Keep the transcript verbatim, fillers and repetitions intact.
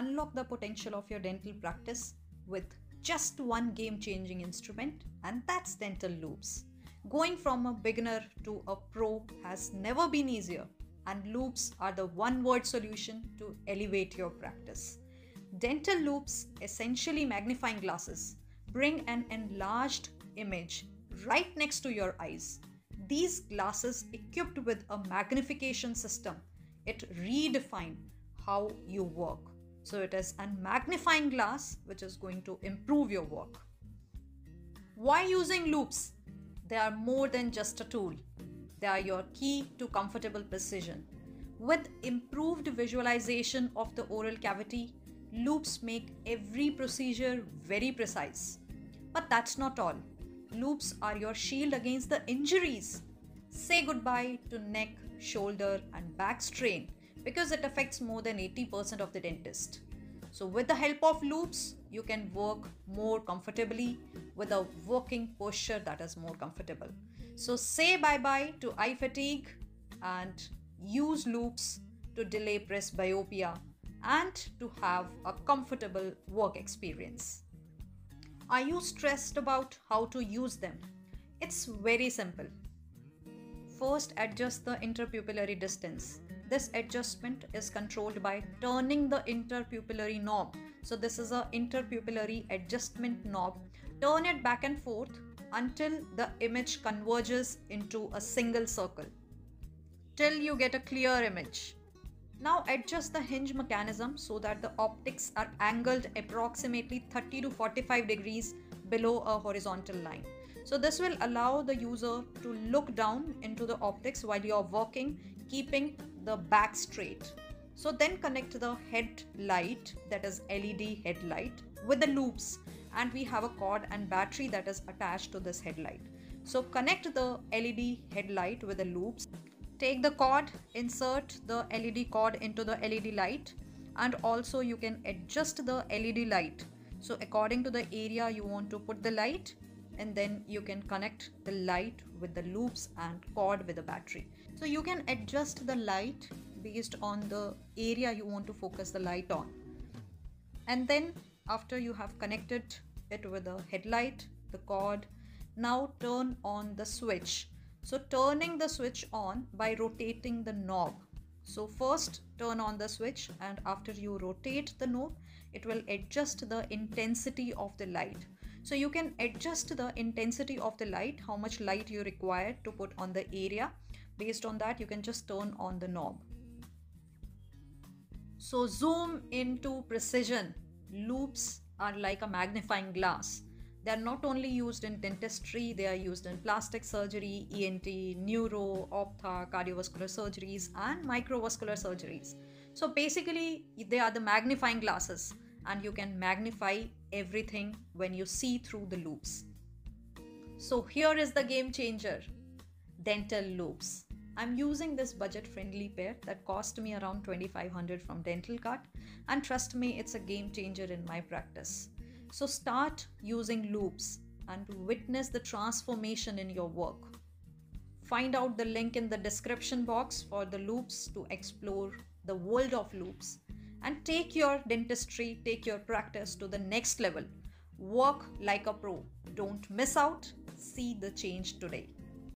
unlock the potential of your dental practice with just one game-changing instrument, and that's dental loops. Going from a beginner to a pro has never been easier, and loops are the one-word solution to elevate your practice. Dental loops, essentially magnifying glasses, bring an enlarged image right next to your eyes. These glasses, equipped with a magnification system, it redefines how you work. So it is a magnifying glass which is going to improve your work. Why using loops? They are more than just a tool. They are your key to comfortable precision. With improved visualization of the oral cavity, loops make every procedure very precise. But that's not all. Loops are your shield against the injuries. Say goodbye to neck, shoulder and back strain, because it affects more than eighty percent of the dentist. So with the help of loops, you can work more comfortably with a working posture that is more comfortable. So say bye-bye to eye fatigue and use loops to delay presbyopia and to have a comfortable work experience. Are you stressed about how to use them? It's very simple. First, adjust the interpupillary distance. This adjustment is controlled by turning the interpupillary knob. So this is an interpupillary adjustment knob. Turn it back and forth until the image converges into a single circle, till you get a clear image. Now adjust the hinge mechanism so that the optics are angled approximately thirty to forty-five degrees below a horizontal line. So this will allow the user to look down into the optics while you are working, keeping the back straight. So then connect the headlight, that is L E D headlight, with the loops, and we have a cord and battery that is attached to this headlight. So connect the L E D headlight with the loops. Take the cord, insert the L E D cord into the L E D light, and also you can adjust the L E D light. So according to the area you want to put the light, and then you can connect the light with the loops and cord with the battery. So you can adjust the light based on the area you want to focus the light on. And then after you have connected it with the headlight, the cord, now turn on the switch. So turning the switch on by rotating the knob. So first turn on the switch, and after you rotate the knob, it will adjust the intensity of the light. So you can adjust the intensity of the light, how much light you require to put on the area. Based on that, you can just turn on the knob. So zoom into precision. Loops are like a magnifying glass. They are not only used in dentistry, they are used in plastic surgery, E N T, neuro, ophtha, cardiovascular surgeries and microvascular surgeries. So basically, they are the magnifying glasses, and you can magnify everything when you see through the loops. So here is the game changer, dental loops. I'm using this budget-friendly pair that cost me around twenty-five hundred dollars from Dentalkart, and trust me, it's a game changer in my practice. So start using loops and witness the transformation in your work. Find out the link in the description box for the loops to explore the world of loops and take your dentistry, take your practice to the next level. Work like a pro. Don't miss out. See the change today.